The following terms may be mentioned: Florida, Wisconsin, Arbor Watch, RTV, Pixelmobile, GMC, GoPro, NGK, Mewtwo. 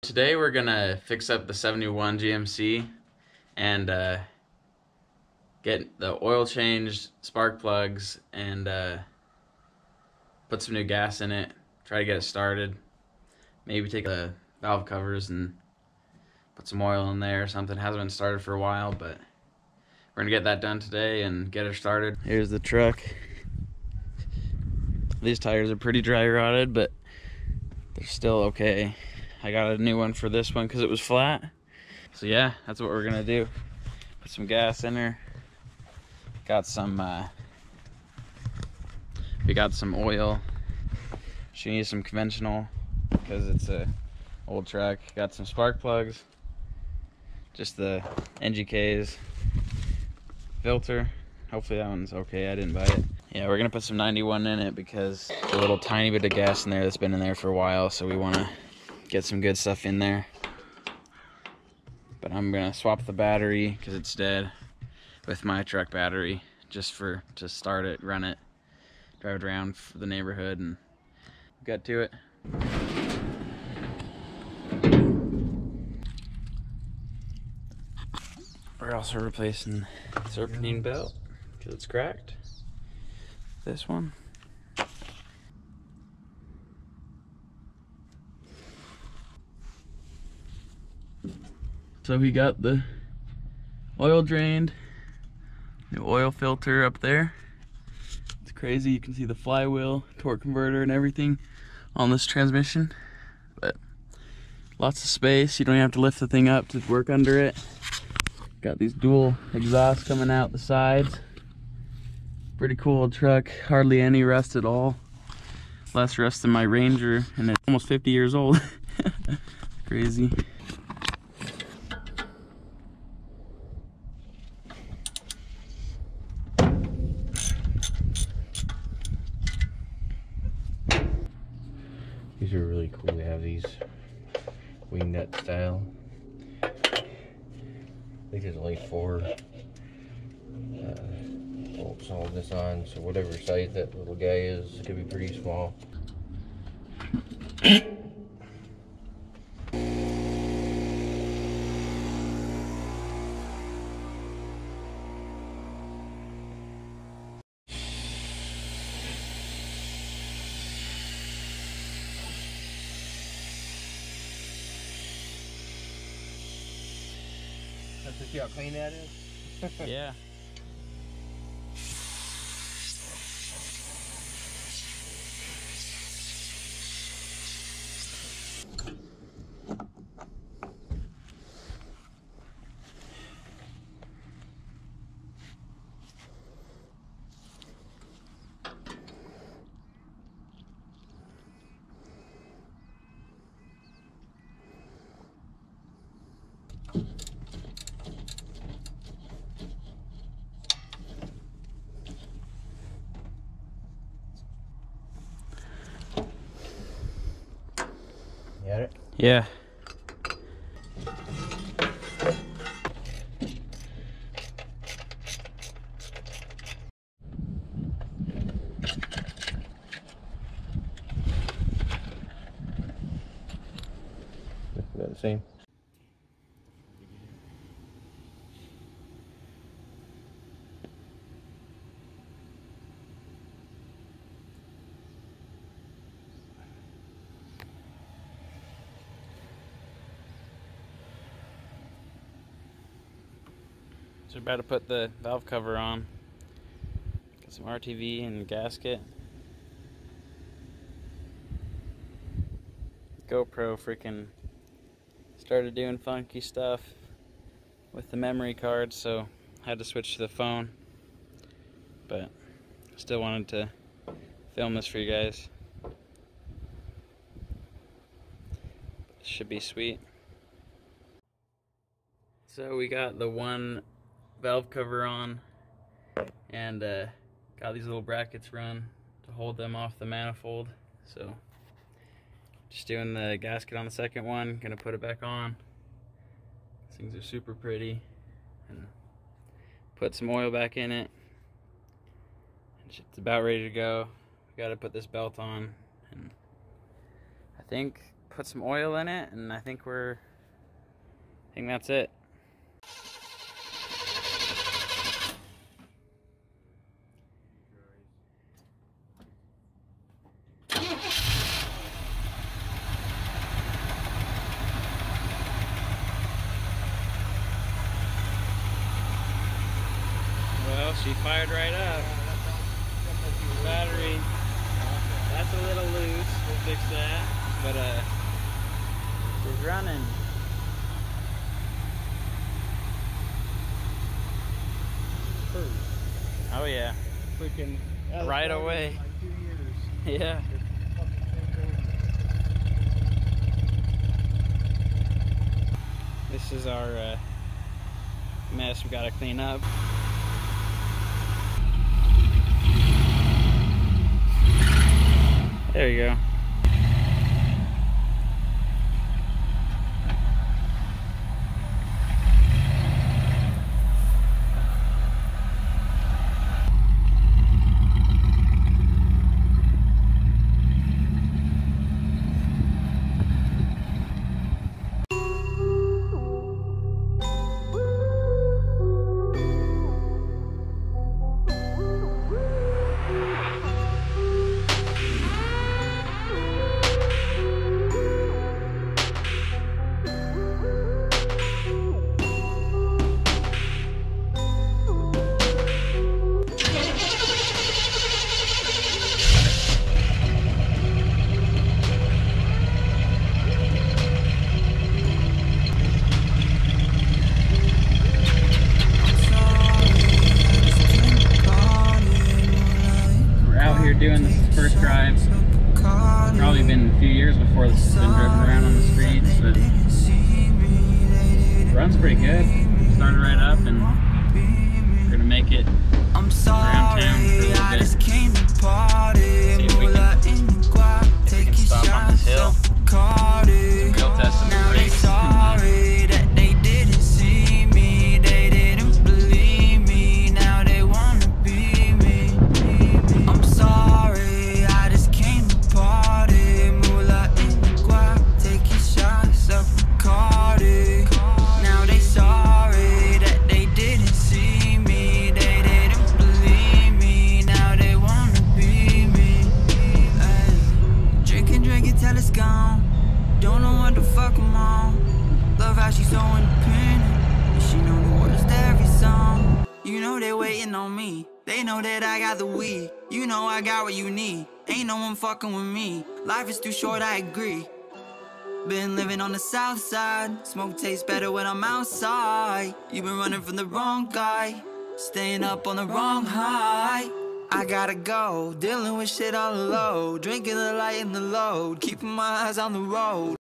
Today we're gonna fix up the 71 GMC and get the oil changed, spark plugs, and put some new gas in it, try to get it started, maybe take the valve covers and put some oil in there or something. Hasn't been started for a while, but we're gonna get that done today and get her started. Here's the truck. These tires are pretty dry rotted, but they're still okay. I got a new one for this one because it was flat. So yeah, that's what we're gonna do. Put some gas in her. Got some, we got some oil. She needs some conventional because it's a old truck. Got some spark plugs, just the NGK's filter. Hopefully that one's okay, I didn't buy it. Yeah, we're gonna put some 91 in it because there's a little tiny bit of gas in there that's been in there for a while, so we wanna get some good stuff in there. But I'm gonna swap the battery because it's dead with my truck battery, just for to start it, run it, drive it around for the neighborhood, and get to it. We're also replacing the serpentine belt because it's cracked. This one. So we got the oil drained, new oil filter up there. It's crazy, you can see the flywheel, torque converter, and everything on this transmission. But lots of space, you don't have to lift the thing up to work under it. Got these dual exhausts coming out the sides. Pretty cool truck, hardly any rust at all. Less rust than my Ranger, and it's almost 50 years old. Crazy. These are really cool. They have these wingnut style. I think there's only 4 bolts on this on, so whatever size that little guy is, it could be pretty small. To see how clean that is? Yeah. Yeah. About the same. So we're about to put the valve cover on, got some RTV and gasket. GoPro freaking started doing funky stuff with the memory card, so I had to switch to the phone, but still wanted to film this for you guys. This should be sweet. So we got the one valve cover on and got these little brackets run to hold them off the manifold, so just doing the gasket on the second one, gonna put it back on. These things are super pretty, and put some oil back in it, and it's about ready to go. We gotta put this belt on, and I think put some oil in it, and I think I think that's it. Well, she fired right up. Battery, that's a little loose, we'll fix that, but she's running. Oh yeah, freaking right away. Like 2 years. Yeah. This is our mess we gotta clean up. There you go. Doing this first drive, probably been a few years before this has been driven around on the streets, but it runs pretty good. Started right up, and we're gonna make it around town for a little bit. See if we can stop on this hill. We'll test some brakes. They know that I got the weed, you know I got what you need. Ain't no one fucking with me, life is too short, I agree. Been living on the south side, smoke tastes better when I'm outside. You been running from the wrong guy, staying up on the wrong high. I gotta go, dealing with shit all alone, drinking the light and the load, keeping my eyes on the road.